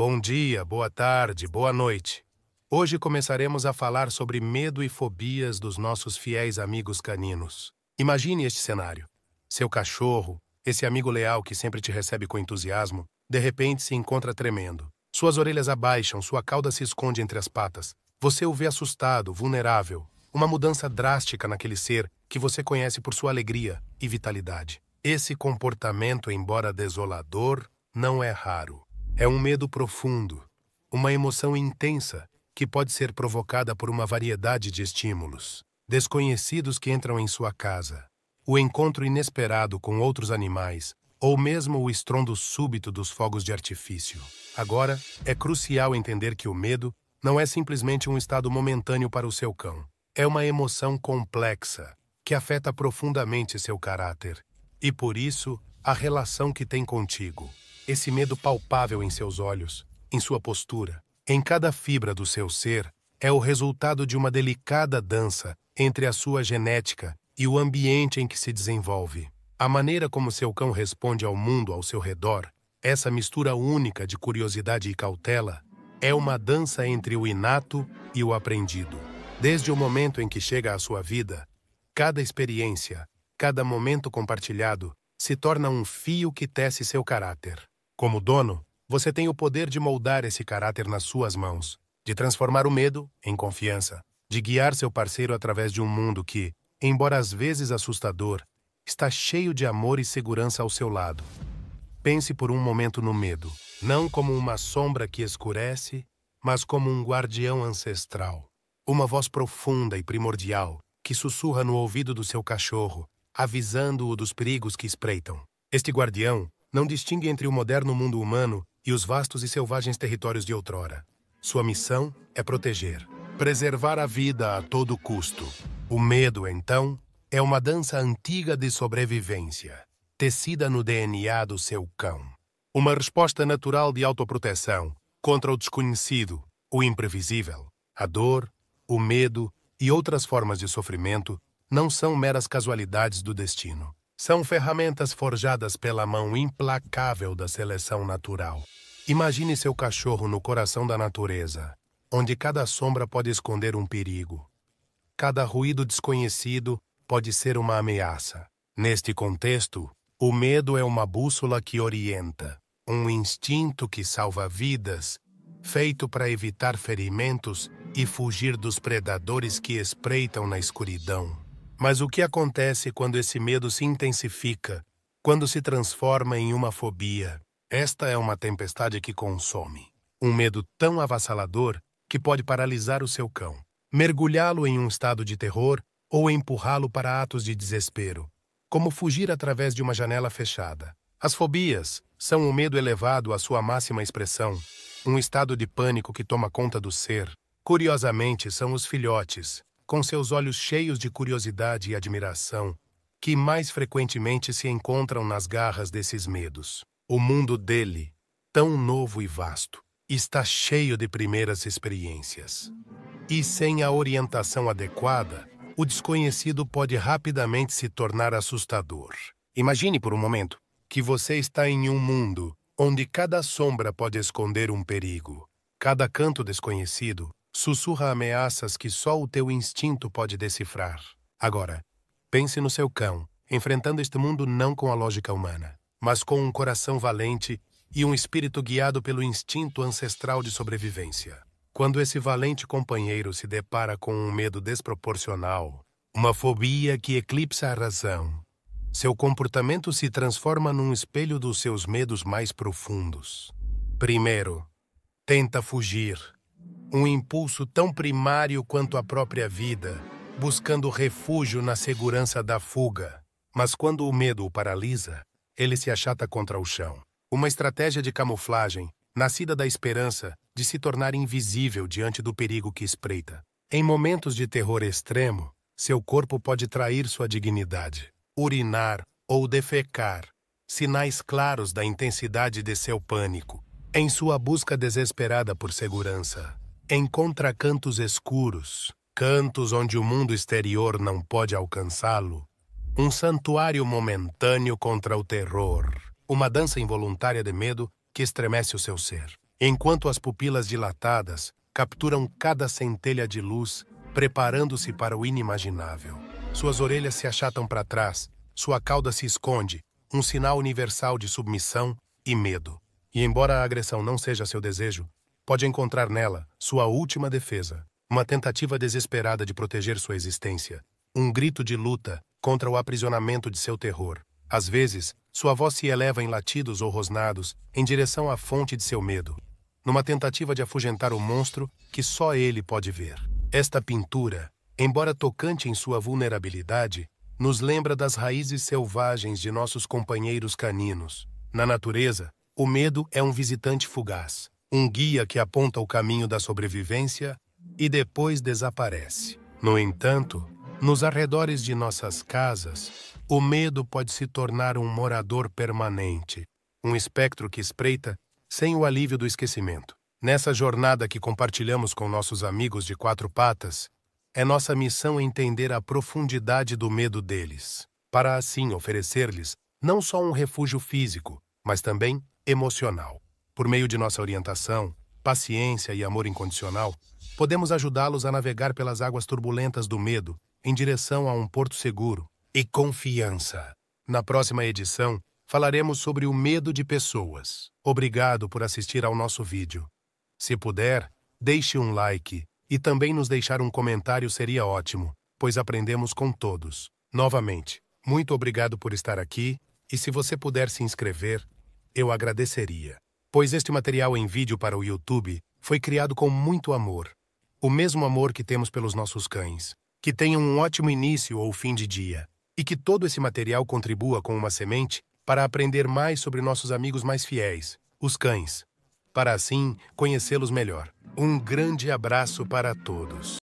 Bom dia, boa tarde, boa noite. Hoje começaremos a falar sobre medo e fobias dos nossos fiéis amigos caninos. Imagine este cenário. Seu cachorro, esse amigo leal que sempre te recebe com entusiasmo, de repente se encontra tremendo. Suas orelhas abaixam, sua cauda se esconde entre as patas. Você o vê assustado, vulnerável. Uma mudança drástica naquele ser que você conhece por sua alegria e vitalidade. Esse comportamento, embora desolador, não é raro. É um medo profundo, uma emoção intensa que pode ser provocada por uma variedade de estímulos. Desconhecidos que entram em sua casa, o encontro inesperado com outros animais ou mesmo o estrondo súbito dos fogos de artifício. Agora, é crucial entender que o medo não é simplesmente um estado momentâneo para o seu cão. É uma emoção complexa que afeta profundamente seu caráter e, por isso, a relação que tem contigo. Esse medo palpável em seus olhos, em sua postura, em cada fibra do seu ser, é o resultado de uma delicada dança entre a sua genética e o ambiente em que se desenvolve. A maneira como seu cão responde ao mundo ao seu redor, essa mistura única de curiosidade e cautela, é uma dança entre o inato e o aprendido. Desde o momento em que chega à sua vida, cada experiência, cada momento compartilhado, se torna um fio que tece seu caráter. Como dono, você tem o poder de moldar esse caráter nas suas mãos, de transformar o medo em confiança, de guiar seu parceiro através de um mundo que, embora às vezes assustador, está cheio de amor e segurança ao seu lado. Pense por um momento no medo, não como uma sombra que escurece, mas como um guardião ancestral. Uma voz profunda e primordial que sussurra no ouvido do seu cachorro, avisando-o dos perigos que espreitam. Este guardião não distingue entre o moderno mundo humano e os vastos e selvagens territórios de outrora. Sua missão é proteger, preservar a vida a todo custo. O medo, então, é uma dança antiga de sobrevivência, tecida no DNA do seu cão. Uma resposta natural de autoproteção contra o desconhecido, o imprevisível. A dor, o medo e outras formas de sofrimento não são meras casualidades do destino. São ferramentas forjadas pela mão implacável da seleção natural. Imagine seu cachorro no coração da natureza, onde cada sombra pode esconder um perigo. Cada ruído desconhecido pode ser uma ameaça. Neste contexto, o medo é uma bússola que orienta, um instinto que salva vidas, feito para evitar ferimentos e fugir dos predadores que espreitam na escuridão. Mas o que acontece quando esse medo se intensifica, quando se transforma em uma fobia? Esta é uma tempestade que consome. Um medo tão avassalador que pode paralisar o seu cão, mergulhá-lo em um estado de terror ou empurrá-lo para atos de desespero, como fugir através de uma janela fechada. As fobias são o medo elevado à sua máxima expressão, um estado de pânico que toma conta do ser. Curiosamente, são os filhotes, com seus olhos cheios de curiosidade e admiração, que mais frequentemente se encontram nas garras desses medos. O mundo dele, tão novo e vasto, está cheio de primeiras experiências. E sem a orientação adequada, o desconhecido pode rapidamente se tornar assustador. Imagine por um momento que você está em um mundo onde cada sombra pode esconder um perigo. Cada canto desconhecido sussurra ameaças que só o teu instinto pode decifrar. Agora, pense no seu cão, enfrentando este mundo não com a lógica humana, mas com um coração valente e um espírito guiado pelo instinto ancestral de sobrevivência. Quando esse valente companheiro se depara com um medo desproporcional, uma fobia que eclipsa a razão, seu comportamento se transforma num espelho dos seus medos mais profundos. Primeiro, tenta fugir. Um impulso tão primário quanto a própria vida, buscando refúgio na segurança da fuga. Mas quando o medo o paralisa, ele se achata contra o chão. Uma estratégia de camuflagem, nascida da esperança de se tornar invisível diante do perigo que espreita. Em momentos de terror extremo, seu corpo pode trair sua dignidade, urinar ou defecar, sinais claros da intensidade de seu pânico. Em sua busca desesperada por segurança, encontra cantos escuros, cantos onde o mundo exterior não pode alcançá-lo. Um santuário momentâneo contra o terror. Uma dança involuntária de medo que estremece o seu ser. enquanto as pupilas dilatadas capturam cada centelha de luz, preparando-se para o inimaginável. Suas orelhas se achatam para trás, sua cauda se esconde, um sinal universal de submissão e medo. E embora a agressão não seja seu desejo, pode encontrar nela sua última defesa, uma tentativa desesperada de proteger sua existência, um grito de luta contra o aprisionamento de seu terror. Às vezes, sua voz se eleva em latidos ou rosnados em direção à fonte de seu medo, numa tentativa de afugentar o monstro que só ele pode ver. Esta pintura, embora tocante em sua vulnerabilidade, nos lembra das raízes selvagens de nossos companheiros caninos. Na natureza, o medo é um visitante fugaz, um guia que aponta o caminho da sobrevivência e depois desaparece. No entanto, nos arredores de nossas casas, o medo pode se tornar um morador permanente, um espectro que espreita sem o alívio do esquecimento. Nessa jornada que compartilhamos com nossos amigos de quatro patas, é nossa missão entender a profundidade do medo deles, para assim oferecer-lhes não só um refúgio físico, mas também emocional. Por meio de nossa orientação, paciência e amor incondicional, podemos ajudá-los a navegar pelas águas turbulentas do medo em direção a um porto seguro e confiança. Na próxima edição, falaremos sobre o medo de pessoas. Obrigado por assistir ao nosso vídeo. Se puder, deixe um like e também nos deixar um comentário seria ótimo, pois aprendemos com todos. Novamente, muito obrigado por estar aqui e se você puder se inscrever, eu agradeceria, pois este material em vídeo para o YouTube foi criado com muito amor. O mesmo amor que temos pelos nossos cães. Que tenham um ótimo início ou fim de dia e que todo esse material contribua com uma semente para aprender mais sobre nossos amigos mais fiéis, os cães, para assim conhecê-los melhor. Um grande abraço para todos.